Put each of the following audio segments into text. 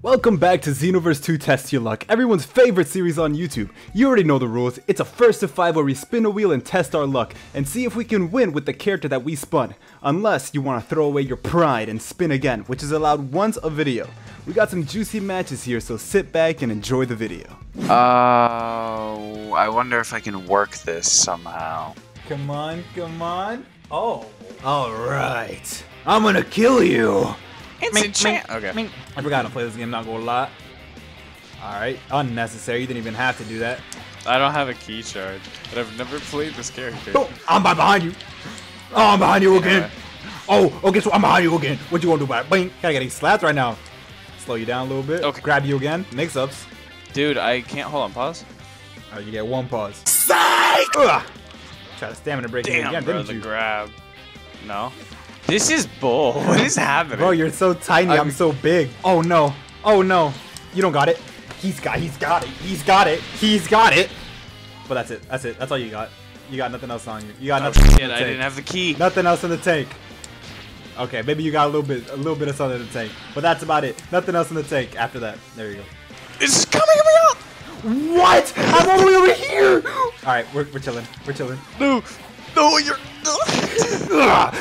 Welcome back to Xenoverse 2 Test Your Luck, everyone's favorite series on YouTube. You already know the rules, it's a first to five where we spin a wheel and test our luck, and see if we can win with the character that we spun. Unless you want to throw away your pride and spin again, which is allowed once a video. We got some juicy matches here, so sit back and enjoy the video. I wonder if I can work this somehow. Come on, come on. Oh, alright. I'm gonna kill you. Okay. I forgot to play this game, not gonna lie. Alright, unnecessary. You didn't even have to do that. I don't have a key charge, but I've never played this character. Oh, I'm behind you. Oh, I'm behind you again. Yeah. Oh, okay, so I'm behind you again. What you gonna do about it? Bing. Gotta get these slapped right now. Slow you down a little bit. Okay. Grab you again. Mix ups. Dude, I can't. Hold on, pause. Alright, you get one pause. Psych! Ugh. Try to stamina break it again, didn't you? Grab. No. This is bull. What is happening? Bro, you're so tiny. I'm so big. Oh no. Oh no. You don't got it. He's got it. But that's it. That's it. That's all you got. You got nothing else on you. You got nothing. Oh, shit, I didn't have the key. Nothing else in the tank. Okay, maybe you got a little bit of something in the tank. But that's about it. Nothing else in the tank after that. There you go. It's coming up. What? I'm all the way over here. All right, we're chilling. We're chilling. No, you're.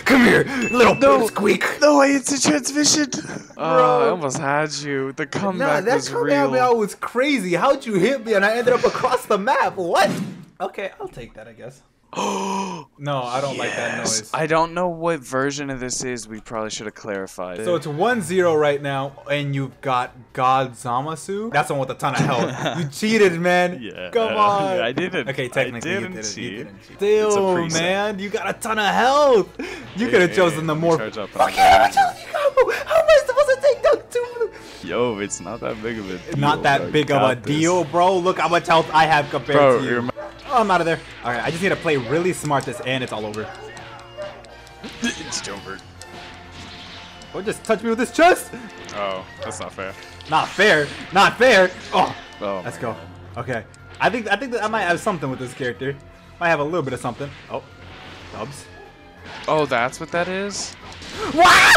Come here, little squeak. No, I hit the transmission. Bro, I almost had you. The comeback was real. That comeback was crazy. How'd you hit me and I ended up across the map? What? Okay, I'll take that, I guess. No, I don't like that noise. I don't know what version of this is. We probably should have clarified. So it's 1-0 right now, and you've got God Zamasu. That's the one with a ton of health. You cheated, man. Yeah. Come on. I didn't. Okay, technically you didn't cheat. Still, man, you got a ton of health. You could have chosen the more. Okay, how am I supposed to take down two? Yo, it's not that big of a deal. Not that big of a deal, bro. Look how much health I have compared to you. Oh, I'm out of there. All right, I just need to play really smart this, and it's all over. It's over. Don't just touch me with this chest. Oh, that's not fair. Not fair. Not fair. Oh let's go. God. Okay. I think that I might have something with this character. Might have a little bit of something. Oh, dubs. Oh, that's what that is. What?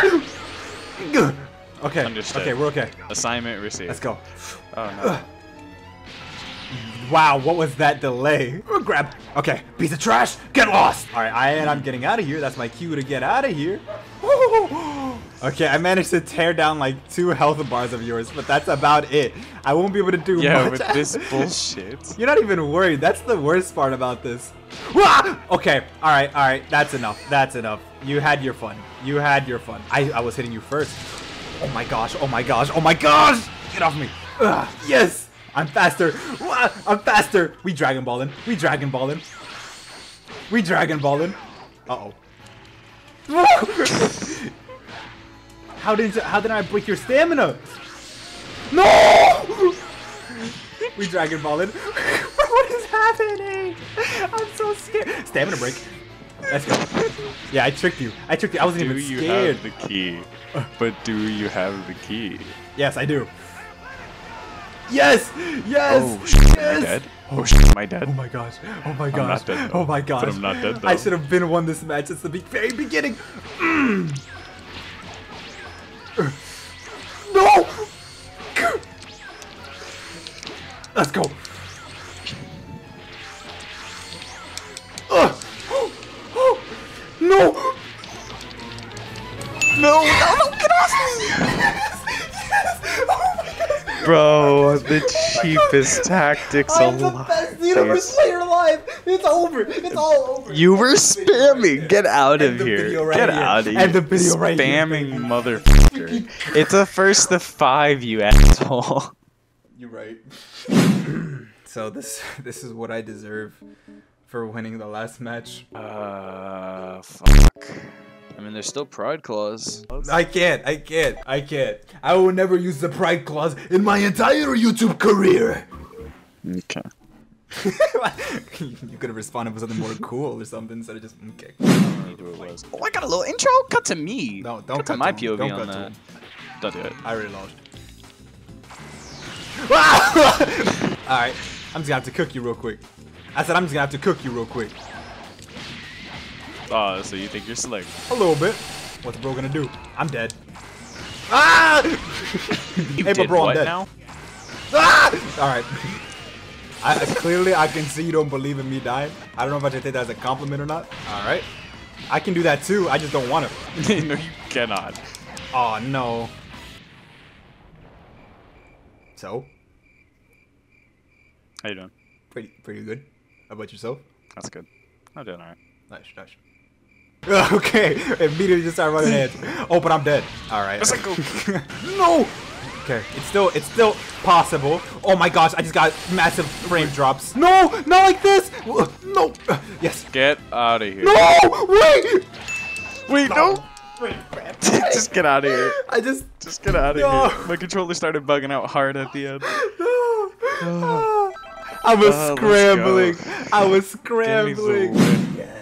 Okay. Understood. Okay, we're okay. Assignment received. Let's go. Oh no. Wow, what was that delay? Grab. Okay, piece of trash, get lost. All right, I'm getting out of here. That's my cue to get out of here. Woo. Okay, I managed to tear down like 2 health bars of yours, but that's about it. I won't be able to do much. Yeah, with this bullshit. You're not even worried. That's the worst part about this. Okay, all right. That's enough. That's enough. You had your fun. I was hitting you first. Oh my gosh. Oh my gosh. Oh my gosh. Get off me. Yes. I'm faster. I'm faster. We Dragon Ballin'. We Dragon Ballin'. We Dragon Ballin'. Uh-oh. How did I break your stamina? No! We Dragon Ballin'. What is happening? I'm so scared. Stamina break. Let's go. Yeah, I tricked you. I wasn't even scared. Do you have the key? But do you have the key? Yes, I do. Yes! Yes! Oh shit, am I dead? Oh shit, am I dead? Oh my gosh. Oh my gosh. I'm not dead, though. Oh my gosh. But I'm not dead, though. I should have been won this match. It's the very beginning. No! Let's go. No! No! No! Get off me! Bro, the cheapest tactics alive. I'm the best Xenoverse player alive. It's over. It's all over. You were spamming. Get out of here. Get out of here. And the video right here. Spamming, motherfucker. It's a first to 5, you asshole. You're right. So this is what I deserve for winning the last match. Fuck. I mean, there's still pride clause. I can't. I will never use the pride clause in my entire YouTube career. Okay. You could have responded with something more cool or something instead of just okay. Oh, I got a little intro. Cut to me. No, don't cut to my POV on that. Don't do it. I really lost. All right, I'm just gonna have to cook you real quick. Oh, so you think you're slick? A little bit. What's bro gonna do? I'm dead. Ah! Hey, but bro, I'm dead. Now? Ah! All right. Clearly, I can see you don't believe in me dying. I don't know if I should take that as a compliment or not. All right. I can do that too. I just don't want to. No, you cannot. Oh, no. So? How you doing? Pretty good. How about yourself? That's good. I'm doing all right. Nice. Okay. Immediately just started running heads. Oh, but I'm dead. All right. Let's go. No. Okay. It's still possible. Oh my gosh! I just got massive frame drops. No, not like this. No. Yes. Get out of here. No. Wait. Wait. No. Wait, just get out of here. Just get out of here. My controller started bugging out hard at the end. No. I was scrambling. Yes.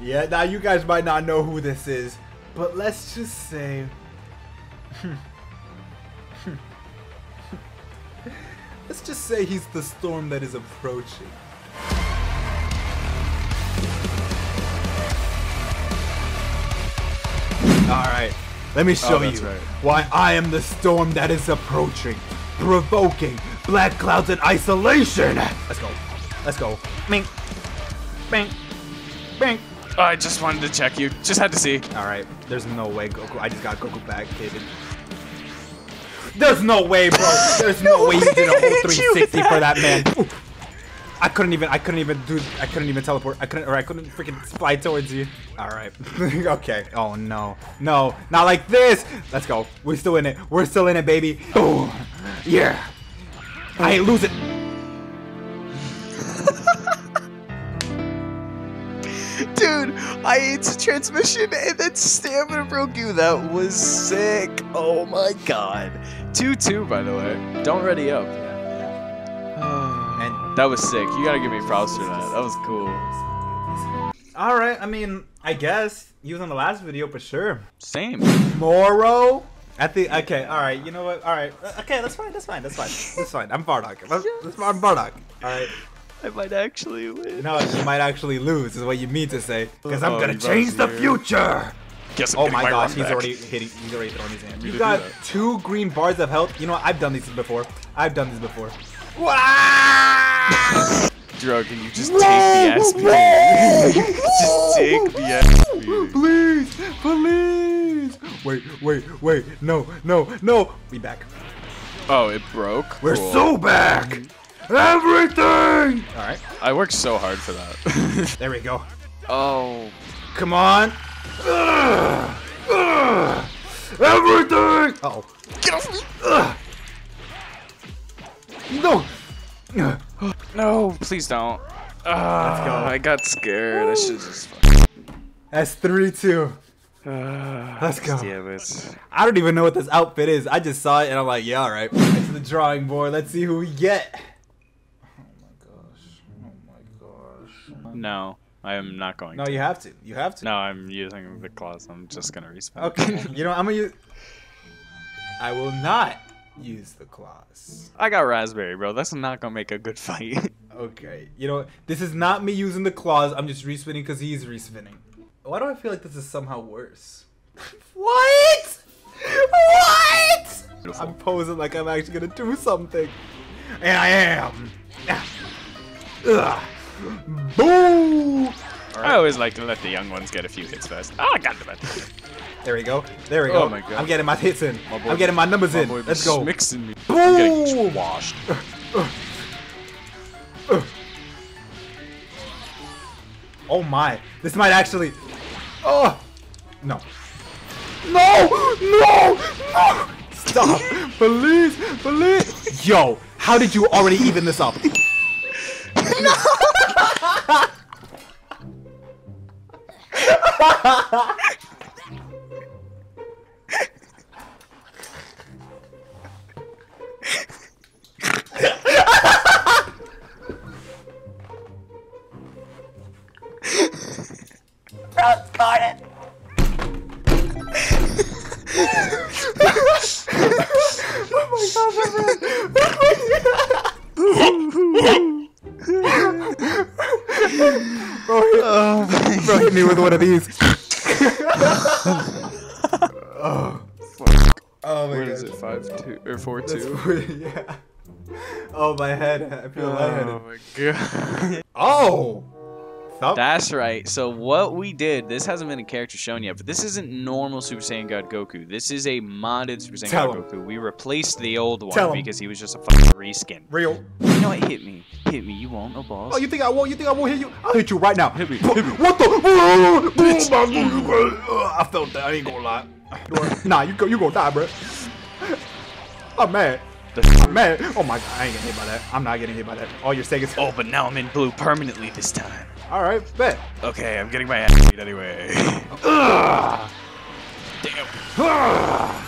Yeah, now you guys might not know who this is, but let's just say... let's just say he's the storm that is approaching. Alright, let me show you why I am the storm that is approaching. Provoking black clouds in isolation. Let's go. Let's go. Bing. Bing. Bing. Oh, I just wanted to check you. Just had to see. All right. There's no way, Goku. I just got Goku back, David. There's no way, bro. There's no way you did a whole 360 for that man. I couldn't even teleport. I couldn't freaking fly towards you. All right. Okay. Oh no. No. Not like this. Let's go. We're still in it. We're still in it, baby. Boom. Yeah. I ain't losing. Dude, I ate the transmission and then stamina broke you. That was sick. Oh my god. 2-2, by the way. Don't ready up. That was sick. You gotta give me props for that. That was cool. Alright, I mean, I guess. He was on the last video for sure. Same. Moro? Okay, alright, you know what? Alright. Okay, that's fine. That's fine. I'm Bardock. Yes. I'm Bardock. Alright. I might actually win. No, you might actually lose, is what you mean to say. Because I'm gonna change the future! Guess oh my gosh, he's already throwing his hand. You got 2 green bars of health. You know what? I've done this before. Drug, can you just take the SP? Just take the SP. Please. Wait. No. We back. Oh, it broke. We're so back. Everything. All right. I worked so hard for that. There we go. Oh. Come on. Everything. Uh-oh. Get off me. No! No, please don't. Let's go. I got scared. I should just. That's 3-2. Let's go. Damn it. I don't even know what this outfit is. I just saw it and I'm like, yeah, all right. Back to the drawing board. Let's see who we get. Oh my gosh. No, I am not going. No, you have to. You have to. No, I'm using the claws. I'm just gonna respawn. Okay. You know, I'm gonna use. I will not. Use the claws. I got raspberry, bro. That's not gonna make a good fight. Okay. You know, this is not me using the claws. I'm just respinning because he's respinning. Why do I feel like this is somehow worse? What? Beautiful. I'm posing like I'm actually gonna do something. And I am. Boo! Right. I always like to let the young ones get a few hits first. Oh, I got the best. There we go. Oh my God. I'm getting my hits in. I'm getting my numbers in. Let's go. Mixing me. Boom. I'm getting washed. Oh my. This might actually. Oh. No. Stop. Please. Yo, how did you already even this up? No. Bro, hit me with one of these. Oh, fuck. Oh my God. 4 too? Yeah. Oh, my head. I feel lightheaded. Oh my god. Oh! Thump. That's right. So what we did, this hasn't been a character shown yet, but this isn't normal Super Saiyan God Goku. This is a modded Super Saiyan God Goku. We replaced the old one because he was just a fucking reskin. Real. You know what? Hit me. Hit me. You won't, no balls. Oh, you think I won't? You think I won't hit you? I'll hit you right now. Hit me. Hit me. What the? I felt that. I ain't gonna lie. Nah, you gonna die, bro. I'm mad. I'm mad. Oh my god, I ain't getting hit by that. I'm not getting hit by that. All your Sega's. Oh, but now I'm in blue permanently this time. Alright, bet. Okay, I'm getting my ass beat anyway. Ugh. Damn. Ugh.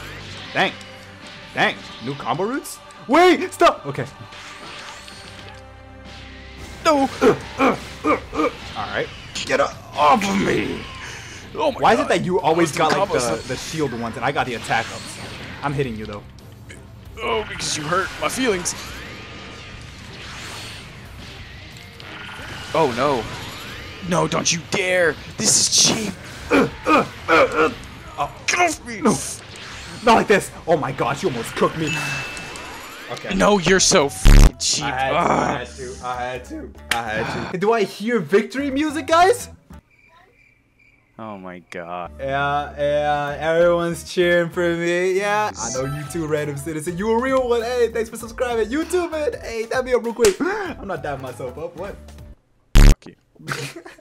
Dang. Dang. New combo routes? Wait, stop. Okay. No. Alright. Get off of me. Oh my Why god. Is it that you always got like the shield ones and I got the attack ups? I'm hitting you though. Oh, because you hurt my feelings. Oh no. No, don't you dare. This is cheap. Oh, get off me. No. Not like this. Oh my gosh, you almost cooked me. Okay. No, you're so f***ing cheap. I had to. Do I hear victory music, guys? Oh my god. Yeah, yeah, everyone's cheering for me, yeah. I know you too, random citizen. You a real one, hey, thanks for subscribing. YouTube, man, hey, tap me up real quick. I'm not dabbing myself up, what? Fuck you.